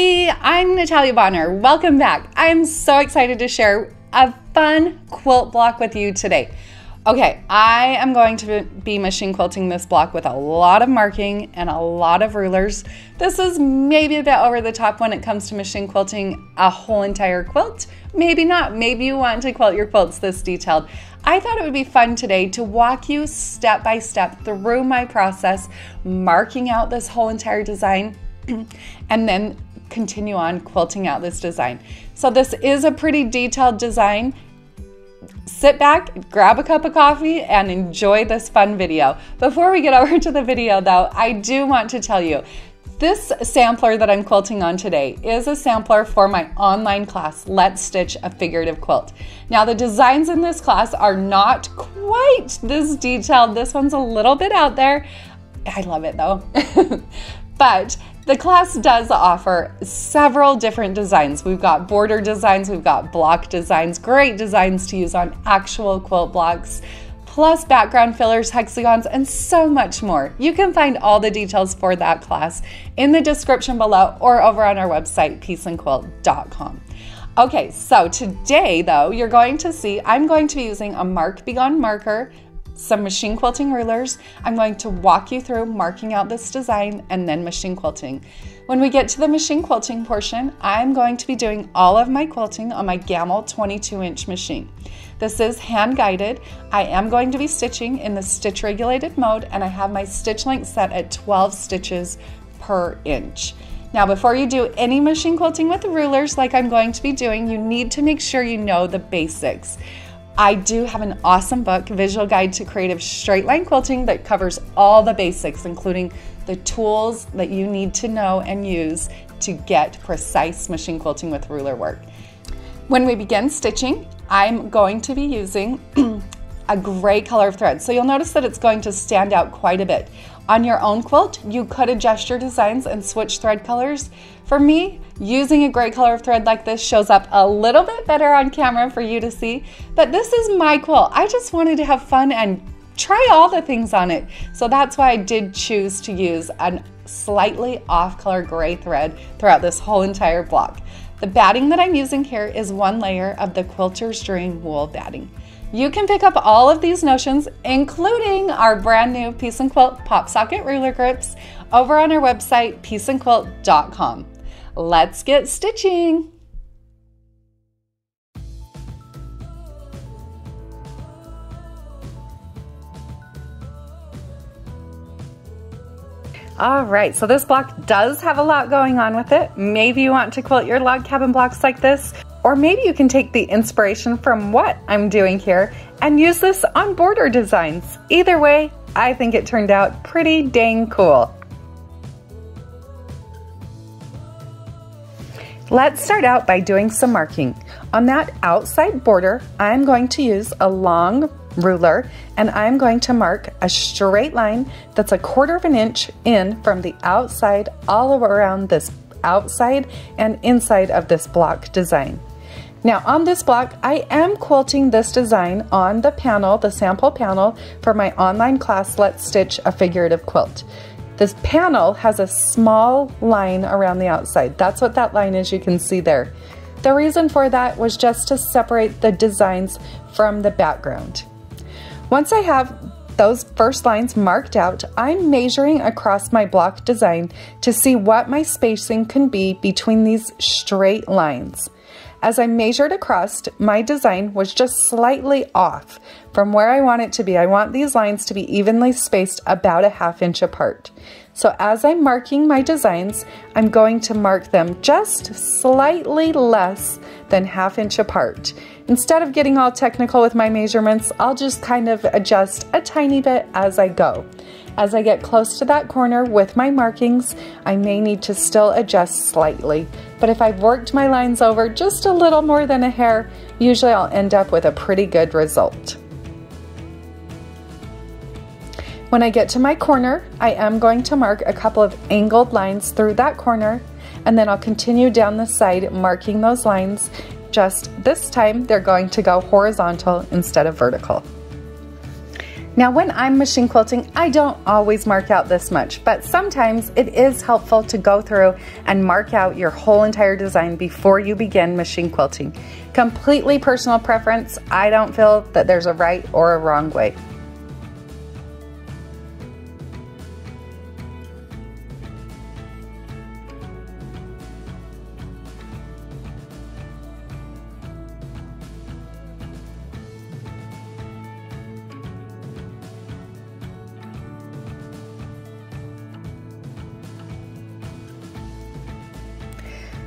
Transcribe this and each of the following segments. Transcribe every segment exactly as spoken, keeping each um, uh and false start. everybody, I'm Natalia Bonner. Welcome back. I'm so excited to share a fun quilt block with you today. Okay, I am going to be machine quilting this block with a lot of marking and a lot of rulers. This is maybe a bit over the top when it comes to machine quilting a whole entire quilt. Maybe not. Maybe you want to quilt your quilts this detailed. I thought it would be fun today to walk you step by step through my process, marking out this whole entire design, and then continue on quilting out this design. So this is a pretty detailed design. Sit back, grab a cup of coffee, and enjoy this fun video. Before we get over to the video though, I do want to tell you, this sampler that I'm quilting on today is a sampler for my online class, Let's Stitch A Figurative Quilt. Now the designs in this class are not quite this detailed. This one's a little bit out there. I love it though. But the class does offer several different designs. We've got border designs, we've got block designs, great designs to use on actual quilt blocks, plus background fillers, hexagons, and so much more. You can find all the details for that class in the description below or over on our website, piece and quilt dot com. Okay, so today though, you're going to see, I'm going to be using a Mark Be Gone marker, some machine quilting rulers. I'm going to walk you through marking out this design and then machine quilting. When we get to the machine quilting portion, I'm going to be doing all of my quilting on my Gammill twenty-two inch machine. This is hand guided. I am going to be stitching in the stitch regulated mode, and I have my stitch length set at twelve stitches per inch. Now, before you do any machine quilting with rulers like I'm going to be doing, you need to make sure you know the basics. I do have an awesome book, Visual Guide to Creative Straight Line Quilting, that covers all the basics, including the tools that you need to know and use to get precise machine quilting with ruler work. When we begin stitching, I'm going to be using a gray color of thread. So you'll notice that it's going to stand out quite a bit. On your own quilt, you could adjust your designs and switch thread colors. For me, using a gray color of thread like this shows up a little bit better on camera for you to see, but this is my quilt. I just wanted to have fun and try all the things on it. So that's why I did choose to use a slightly off color gray thread throughout this whole entire block. The batting that I'm using here is one layer of the Quilter's Dream Wool Batting. You can pick up all of these notions, including our brand new Piece N Quilt pop socket ruler grips, over on our website, piece and quilt dot com. Let's get stitching! All right, so this block does have a lot going on with it. Maybe you want to quilt your log cabin blocks like this, or maybe you can take the inspiration from what I'm doing here and use this on border designs. Either way, I think it turned out pretty dang cool. Let's start out by doing some marking. On that outside border, I'm going to use a long ruler, and I'm going to mark a straight line that's a quarter of an inch in from the outside all around this outside and inside of this block design. Now on this block, I am quilting this design on the panel, the sample panel for my online class, Let's Stitch a Figurative Quilt. This panel has a small line around the outside. That's what that line is you can see there. The reason for that was just to separate the designs from the background. Once I have those first lines marked out, I'm measuring across my block design to see what my spacing can be between these straight lines. As I measured across, my design was just slightly off from where I want it to be. I want these lines to be evenly spaced about a half inch apart. So as I'm marking my designs, I'm going to mark them just slightly less than half inch apart. Instead of getting all technical with my measurements, I'll just kind of adjust a tiny bit as I go. As I get close to that corner with my markings, I may need to still adjust slightly, but if I've worked my lines over just a little more than a hair, usually I'll end up with a pretty good result. When I get to my corner, I am going to mark a couple of angled lines through that corner, and then I'll continue down the side marking those lines. Just this time, they're going to go horizontal instead of vertical. Now when I'm machine quilting, I don't always mark out this much, but sometimes it is helpful to go through and mark out your whole entire design before you begin machine quilting. Completely personal preference. I don't feel that there's a right or a wrong way.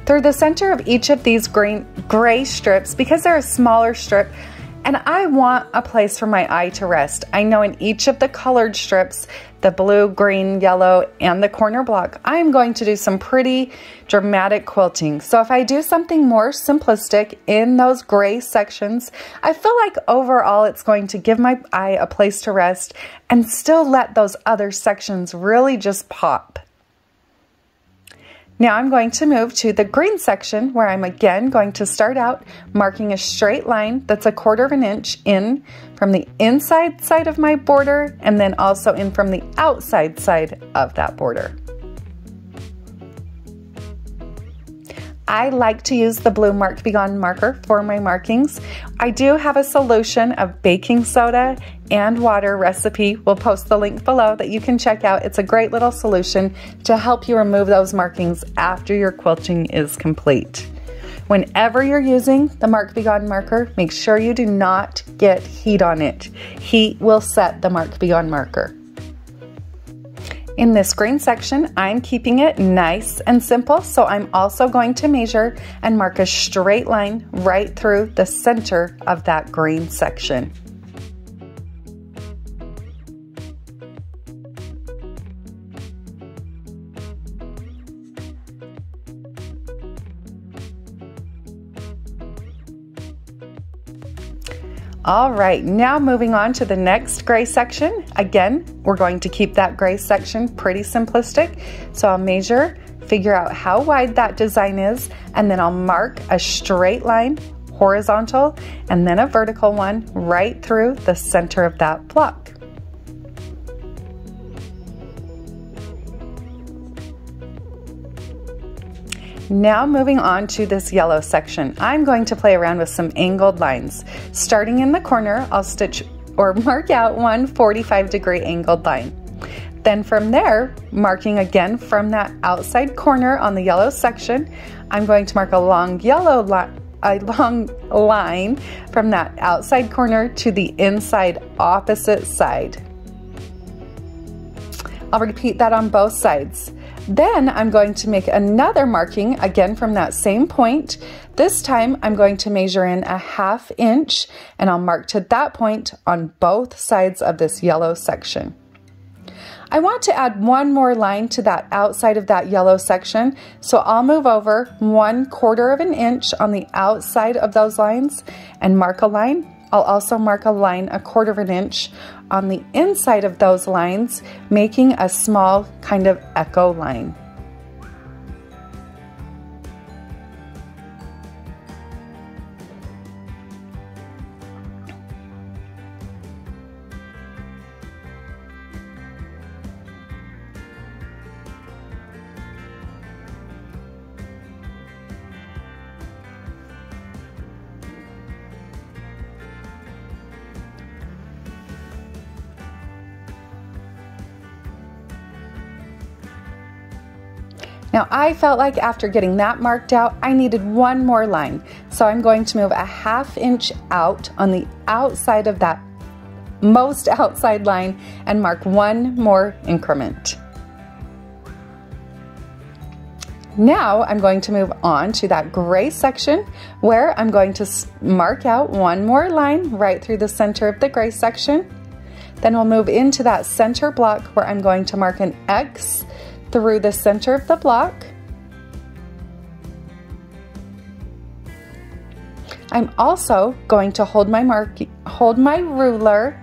Through the center of each of these green gray strips, because they're a smaller strip and I want a place for my eye to rest. I know in each of the colored strips, the blue, green, yellow, and the corner block, I'm going to do some pretty dramatic quilting. So if I do something more simplistic in those gray sections, I feel like overall it's going to give my eye a place to rest and still let those other sections really just pop. Now I'm going to move to the green section where I'm again going to start out marking a straight line that's a quarter of an inch in from the inside side of my border and then also in from the outside side of that border. I like to use the blue Mark Be Gone marker for my markings. I do have a solution of baking soda and water recipe. We'll post the link below that you can check out. It's a great little solution to help you remove those markings after your quilting is complete. Whenever you're using the Mark Be Gone marker, make sure you do not get heat on it. Heat will set the Mark Be Gone marker. In this green section, I'm keeping it nice and simple, so I'm also going to measure and mark a straight line right through the center of that green section. All right, now moving on to the next gray section. Again, we're going to keep that gray section pretty simplistic. So I'll measure, figure out how wide that design is, and then I'll mark a straight line, horizontal, and then a vertical one right through the center of that block. Now moving on to this yellow section, I'm going to play around with some angled lines. Starting in the corner, I'll stitch or mark out one forty-five degree angled line. Then from there, marking again from that outside corner on the yellow section, I'm going to mark a long yellow line, a long line from that outside corner to the inside opposite side. I'll repeat that on both sides. Then I'm going to make another marking again from that same point. This time I'm going to measure in a half inch and I'll mark to that point on both sides of this yellow section. I want to add one more line to that outside of that yellow section, so I'll move over one quarter of an inch on the outside of those lines and mark a line. I'll also mark a line a quarter of an inch on the inside of those lines, making a small kind of echo line. Now I felt like after getting that marked out, I needed one more line. So I'm going to move a half inch out on the outside of that most outside line and mark one more increment. Now I'm going to move on to that gray section where I'm going to mark out one more line right through the center of the gray section. Then we'll move into that center block where I'm going to mark an X through the center of the block. I'm also going to hold my mark, hold my ruler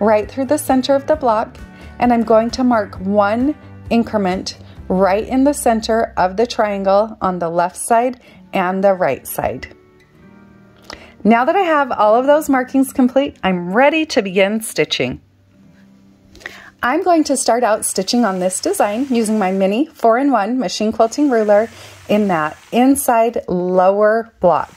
right through the center of the block, and I'm going to mark one increment right in the center of the triangle on the left side and the right side. Now that I have all of those markings complete, I'm ready to begin stitching. I'm going to start out stitching on this design using my mini four in one machine quilting ruler in that inside lower block.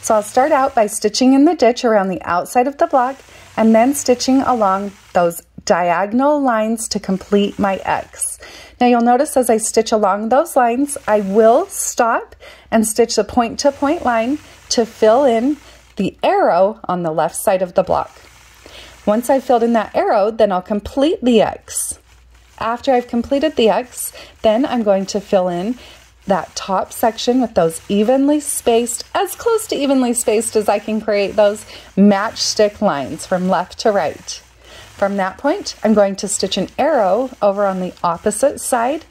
So I'll start out by stitching in the ditch around the outside of the block and then stitching along those diagonal lines to complete my X. Now you'll notice as I stitch along those lines, I will stop and stitch the point-to-point line to fill in the arrow on the left side of the block. Once I've filled in that arrow, then I'll complete the X. After I've completed the X, then I'm going to fill in that top section with those evenly spaced, as close to evenly spaced as I can create those matchstick lines from left to right. From that point, I'm going to stitch an arrow over on the opposite side.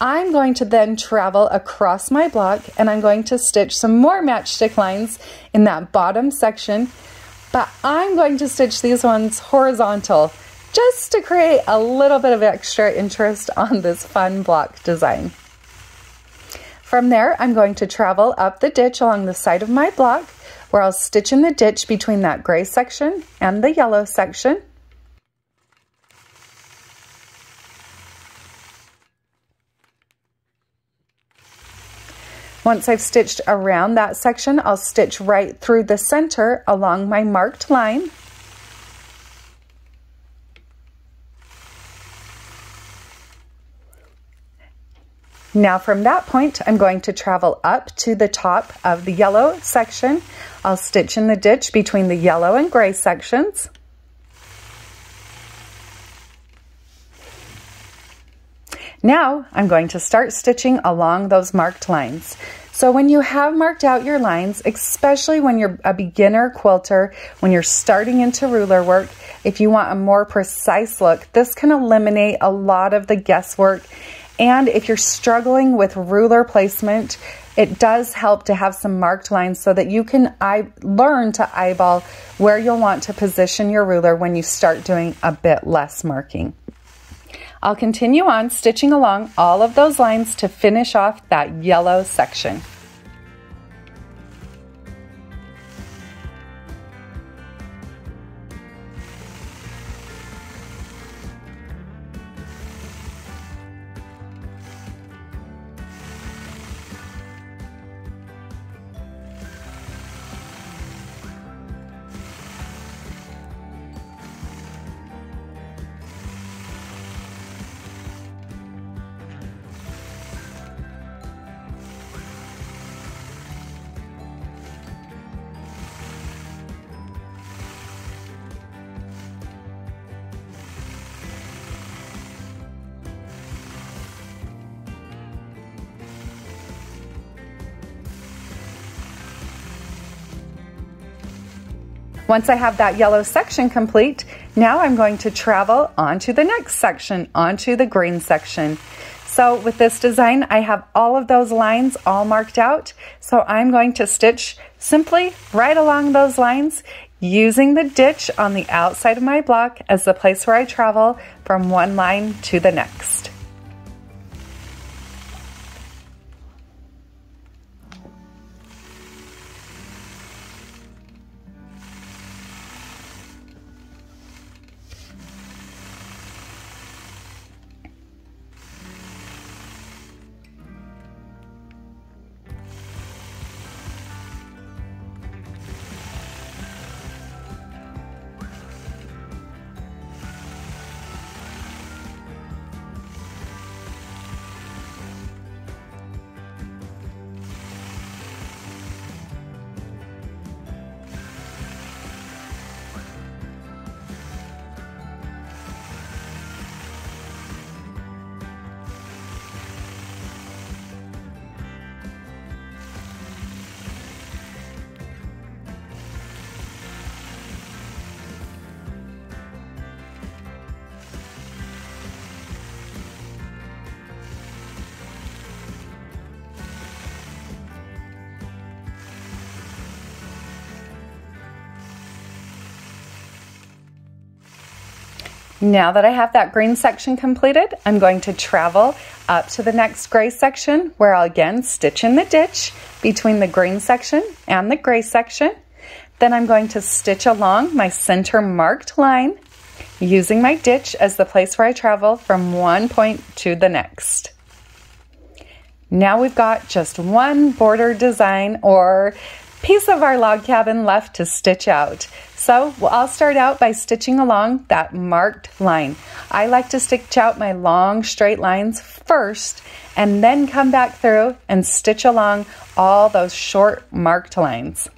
I'm going to then travel across my block and I'm going to stitch some more matchstick lines in that bottom section, but I'm going to stitch these ones horizontal just to create a little bit of extra interest on this fun block design. From there, I'm going to travel up the ditch along the side of my block where I'll stitch in the ditch between that gray section and the yellow section. Once I've stitched around that section, I'll stitch right through the center along my marked line. Now from that point, I'm going to travel up to the top of the yellow section. I'll stitch in the ditch between the yellow and gray sections. Now I'm going to start stitching along those marked lines. So when you have marked out your lines, especially when you're a beginner quilter, when you're starting into ruler work, if you want a more precise look, this can eliminate a lot of the guesswork. And if you're struggling with ruler placement, it does help to have some marked lines so that you can eye- learn to eyeball where you'll want to position your ruler when you start doing a bit less marking. I'll continue on stitching along all of those lines to finish off that yellow section. Once I have that yellow section complete, now I'm going to travel onto the next section, onto the green section. So with this design, I have all of those lines all marked out. So I'm going to stitch simply right along those lines using the ditch on the outside of my block as the place where I travel from one line to the next. Now that I have that green section completed, I'm going to travel up to the next gray section where I'll again stitch in the ditch between the green section and the gray section. Then I'm going to stitch along my center marked line using my ditch as the place where I travel from one point to the next. Now we've got just one border design or piece of our log cabin left to stitch out. So I'll start out by stitching along that marked line. I like to stitch out my long straight lines first and then come back through and stitch along all those short marked lines.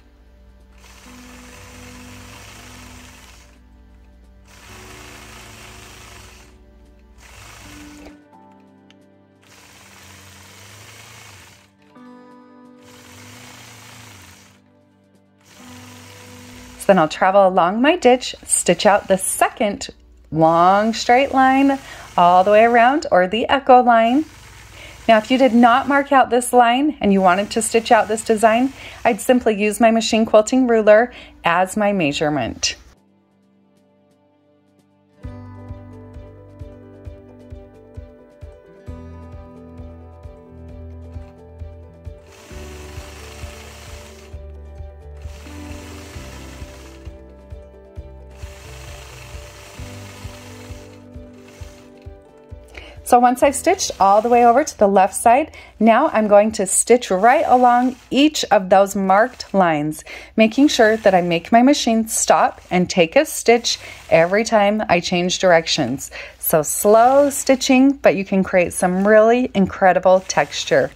Then I'll travel along my ditch, stitch out the second long straight line all the way around, or the echo line. Now, if you did not mark out this line and you wanted to stitch out this design, I'd simply use my machine quilting ruler as my measurement. So once I've stitched all the way over to the left side, now I'm going to stitch right along each of those marked lines, making sure that I make my machine stop and take a stitch every time I change directions. So slow stitching, but you can create some really incredible texture.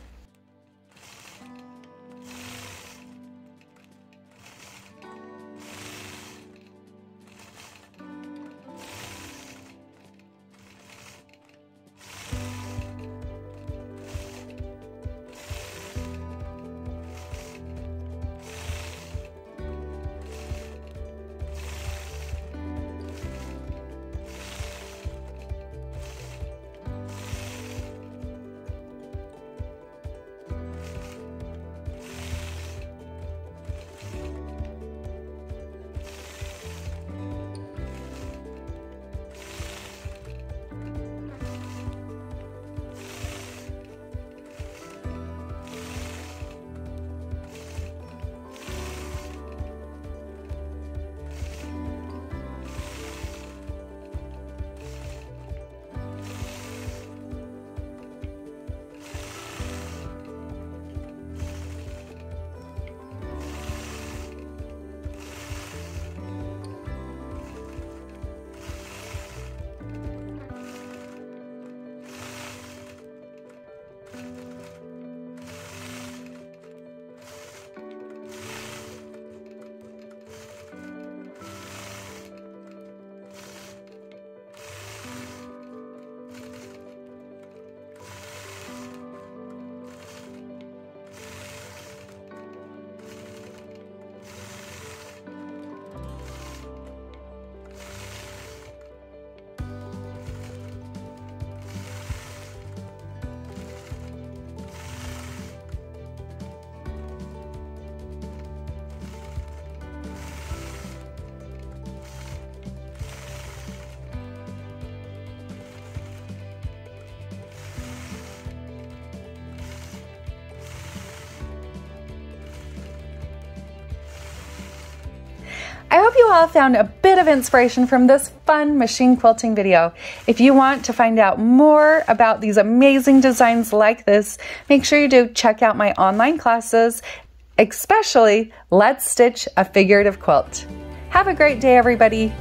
I hope you all found a bit of inspiration from this fun machine quilting video. If you want to find out more about these amazing designs like this, make sure you do check out my online classes, especially Let's Stitch a Figurative Quilt. Have a great day, everybody.